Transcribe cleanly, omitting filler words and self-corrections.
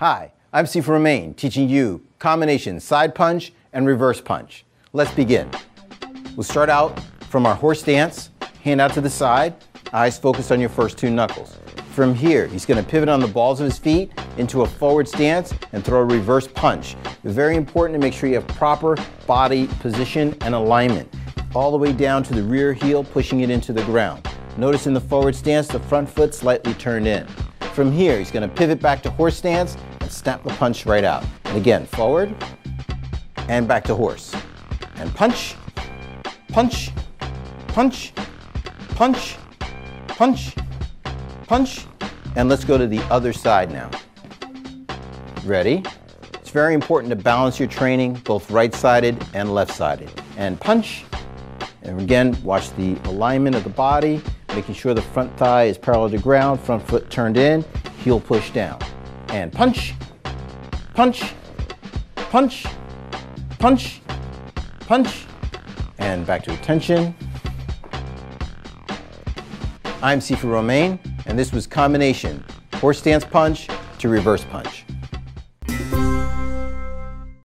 Hi, I'm Sifu Romaine, teaching you combination side punch and reverse punch. Let's begin. We'll start out from our horse stance, hand out to the side, eyes focused on your first two knuckles. From here, he's going to pivot on the balls of his feet into a forward stance and throw a reverse punch. Very important to make sure you have proper body position and alignment. All the way down to the rear heel, pushing it into the ground. Notice in the forward stance, the front foot slightly turned in. From here, he's going to pivot back to horse stance and snap the punch right out. And again, forward and back to horse. And punch, punch, punch, punch, punch, punch. And let's go to the other side now. Ready? It's very important to balance your training, both right-sided and left-sided. And punch. And again, watch the alignment of the body, making sure the front thigh is parallel to ground, front foot turned in, heel push down. And punch, punch, punch, punch, punch. And back to attention. I'm Sifu Romaine, and this was combination horse stance punch to reverse punch.